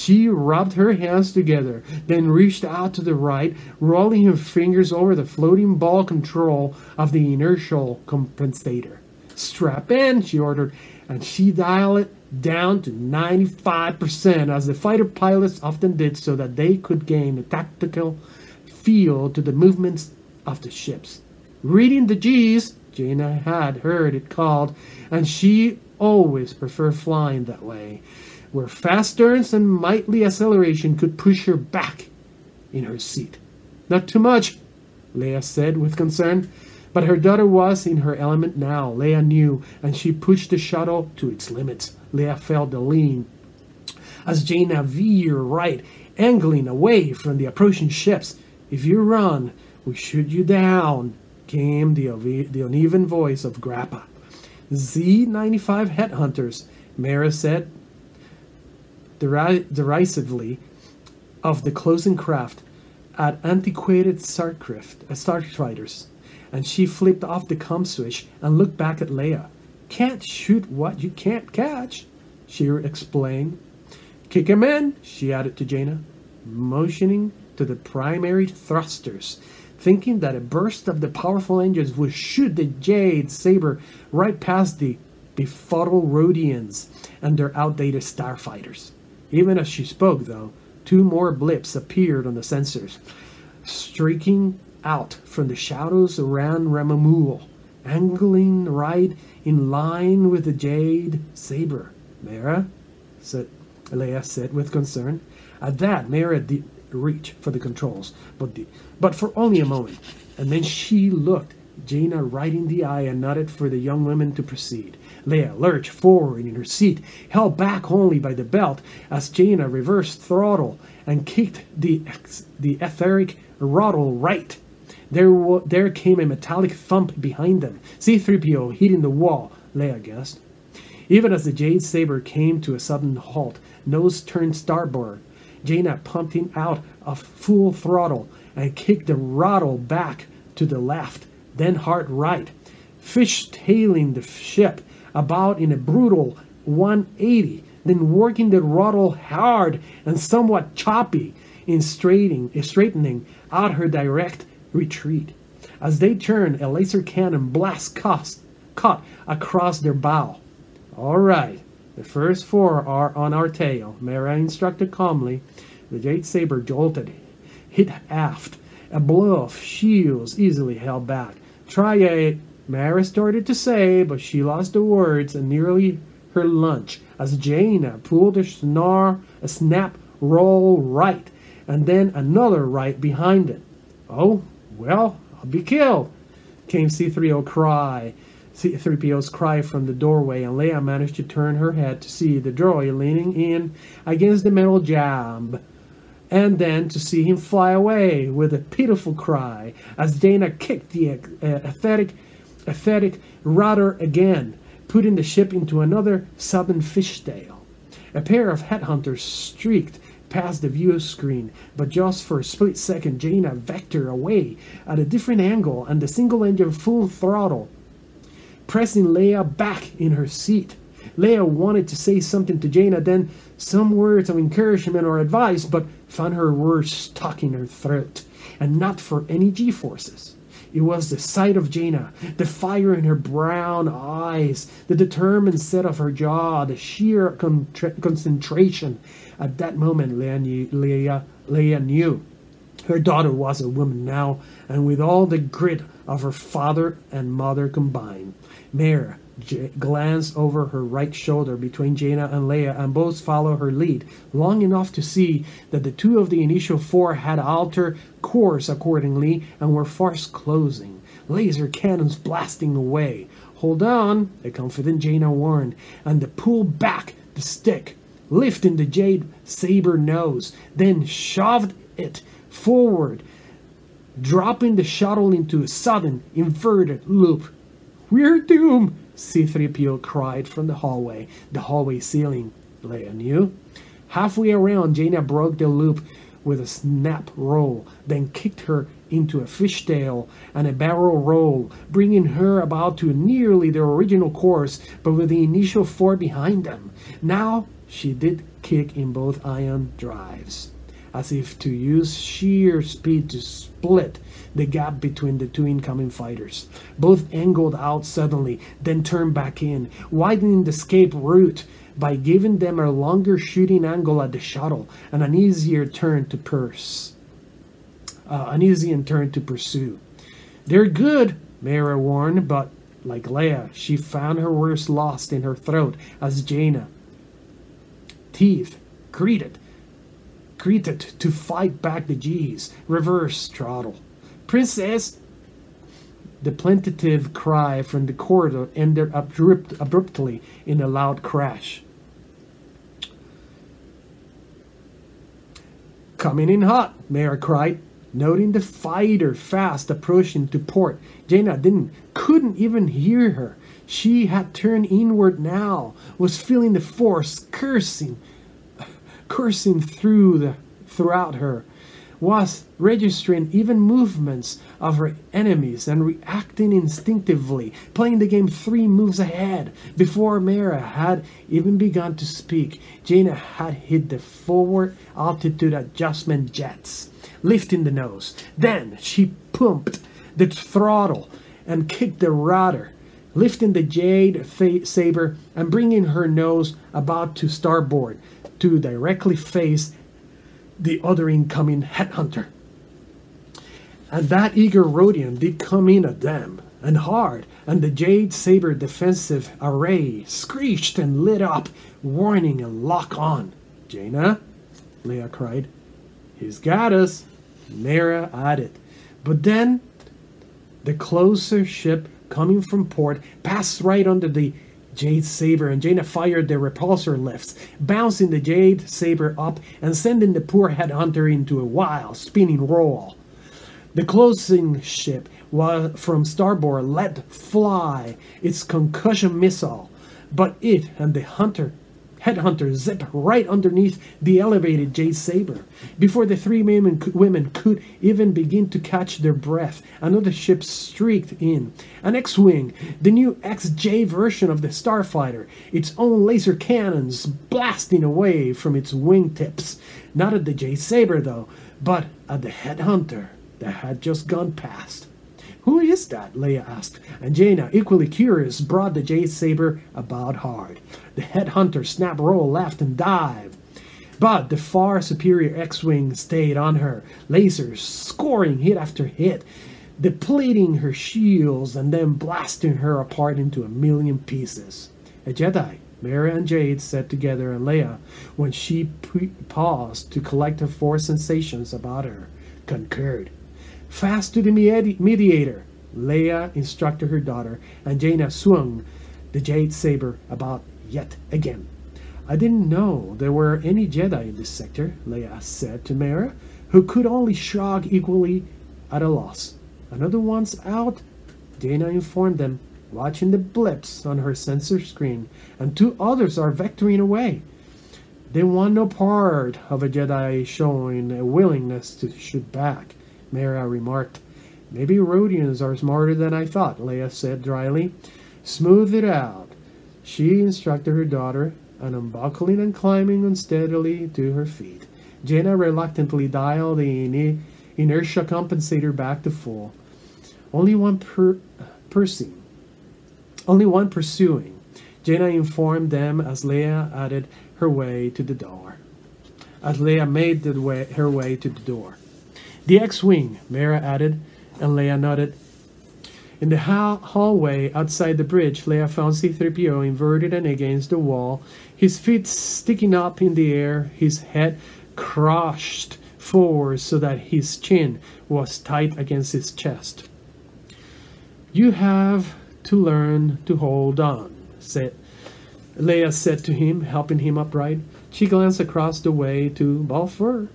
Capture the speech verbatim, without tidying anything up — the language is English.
She rubbed her hands together, then reached out to the right, rolling her fingers over the floating ball control of the inertial compensator. "Strap in," she ordered, and she dialed it down to ninety-five percent, as the fighter pilots often did, so that they could gain a tactical feel to the movements of the ships. "Reading the G's," Jaina had heard it called, and she always preferred flying that way, where fast turns and mighty acceleration could push her back in her seat. "Not too much," Leia said with concern. But her daughter was in her element now, Leia knew, and she pushed the shuttle to its limits. Leia felt the lean as Jaina veered right, angling away from the approaching ships. "If you run, we shoot you down," came the, the uneven voice of Grappa. "Z ninety-five Headhunters," Mara said derisively of the closing craft at antiquated starfighters. And she flipped off the comm switch and looked back at Leia. "Can't shoot what you can't catch," she explained. "Kick him in," she added to Jaina, motioning to the primary thrusters, thinking that a burst of the powerful engines would shoot the Jade Sabre right past the befuddled Rodians and their outdated starfighters. Even as she spoke, though, two more blips appeared on the sensors, streaking out from the shadows around Ramamuul, angling right in line with the Jade Sabre. "Mara," said Leia said with concern. At that, Mara did reach for the controls, but the, but for only a moment, and then she looked Jaina right in the eye and nodded for the young women to proceed. Leia lurched forward in her seat, held back only by the belt, as Jaina reversed throttle and kicked the the etheric throttle right. There, there came a metallic thump behind them. C three P O hitting the wall, Leia guessed. Even as the Jade Sabre came to a sudden halt, nose turned starboard, Jaina pumped him out of full throttle and kicked the throttle back to the left, then hard right, fishtailing the ship about in a brutal one eighty, then working the throttle hard and somewhat choppy in straightening, straightening out her direct retreat. As they turned, a laser cannon blast cost, cut across their bow. "All right, the first four are on our tail," Mara instructed calmly. The Jade Sabre jolted, hit aft. A blow of shields easily held back. "Try a..." Mara started to say, but she lost the words and nearly her lunch as Jaina pulled a snarl, a snap roll right, and then another right behind it. "Oh, well, I'll be killed," came C three P O cry. C three P O's cry from the doorway, and Leia managed to turn her head to see the droid leaning in against the metal jamb, and then to see him fly away with a pitiful cry as Jaina kicked the aesthetic, aesthetic rudder again, putting the ship into another sudden fishtail. A pair of headhunters streaked past the view screen, but just for a split second, Jaina vectored away at a different angle and the single engine full throttle, pressing Leia back in her seat. Leia wanted to say something to Jaina, then some words of encouragement or advice, but found her words stuck in her throat, and not for any G-forces. It was the sight of Jaina, the fire in her brown eyes, the determined set of her jaw, the sheer concentration. At that moment, Leia knew, Leia, Leia knew her daughter was a woman now, and with all the grit of her father and mother combined. Mara J glanced over her right shoulder between Jaina and Leia, and both followed her lead long enough to see that the two of the initial four had altered course accordingly and were fast closing, laser cannons blasting away. "Hold on," a confident Jaina warned, and they pulled back the stick, lifting the Jade Sabre nose, then shoved it forward, dropping the shuttle into a sudden inverted loop. "We're doomed!" C three P O cried from the hallway, the hallway ceiling, Leia knew. Halfway around, Jaina broke the loop with a snap roll, then kicked her into a fishtail and a barrel roll, bringing her about to nearly their original course, but with the initial four behind them. Now she did kick in both ion drives, as if to use sheer speed to split the gap between the two incoming fighters. Both angled out suddenly, then turned back in, widening the escape route by giving them a longer shooting angle at the shuttle and an easier turn to purse. Uh, an easier turn to pursue. They're good, Mara warned, but like Leia, she found her words lost in her throat as Jaina, teeth, greeted. greeted to fight back the G's, reverse throttle. Princess! The plaintive cry from the corridor ended abrupt, abruptly in a loud crash. Coming in hot, Mara cried, noting the fighter fast approaching to port. Jaina didn't, couldn't even hear her. She had turned inward now, was feeling the force cursing, cursing through the, throughout her, was registering even movements of her enemies and reacting instinctively, playing the game three moves ahead. Before Mara had even begun to speak, Jaina had hit the forward altitude adjustment jets, lifting the nose. Then she pumped the throttle and kicked the rudder, lifting the Jade Sabre and bringing her nose about to starboard, to directly face the other incoming headhunter. And that eager Rodian did come in at them, and hard, and the Jade Sabre defensive array screeched and lit up, warning and lock on. Jaina, Leia cried. He's got us, Mara added. But then, the closer ship coming from port passed right under the Jade Sabre, and Jaina fired their repulsor lifts, bouncing the Jade Sabre up and sending the poor headhunter into a wild, spinning roll. The closing ship was from starboard let fly its concussion missile, but it and the hunter headhunter zipped right underneath the elevated Jade Sabre. Before the three women, women could even begin to catch their breath, another ship streaked in. An X-wing, the new X J version of the starfighter, its own laser cannons blasting away from its wingtips. Not at the Jade Sabre, though, but at the headhunter that had just gone past. Who is that? Leia asked, and Jaina, equally curious, brought the Jade Sabre about hard. The headhunter snapped, roll left, and dived. But the far superior X-wing stayed on her, lasers scoring hit after hit, depleting her shields and then blasting her apart into a million pieces. A Jedi, Mara and Jade sat together and Leia when she paused to collect her four sensations about her, concurred. Fast to the mediator, Leia instructed her daughter, and Jaina swung the Jade Sabre about yet again. I didn't know there were any Jedi in this sector, Leia said to Mara, who could only shrug equally at a loss. Another one's out, Jaina informed them, watching the blips on her sensor screen, and two others are vectoring away. They want no part of a Jedi showing a willingness to shoot back, Mara remarked. Maybe Rodians are smarter than I thought, Leia said dryly. Smooth it out, she instructed her daughter, and unbuckling and climbing unsteadily to her feet, Jaina reluctantly dialed the inertia compensator back to full. Only one per pursuing. Only one pursuing, Jaina informed them as Leia added her way to the door. As Leia made the way, her way to the door. The X-wing, Mara added, and Leia nodded. In the ha hallway outside the bridge, Leia found C three P O inverted and against the wall, his feet sticking up in the air, his head crushed forward so that his chin was tight against his chest. You have to learn to hold on, said Leia said to him, helping him upright. She glanced across the way to Balfour,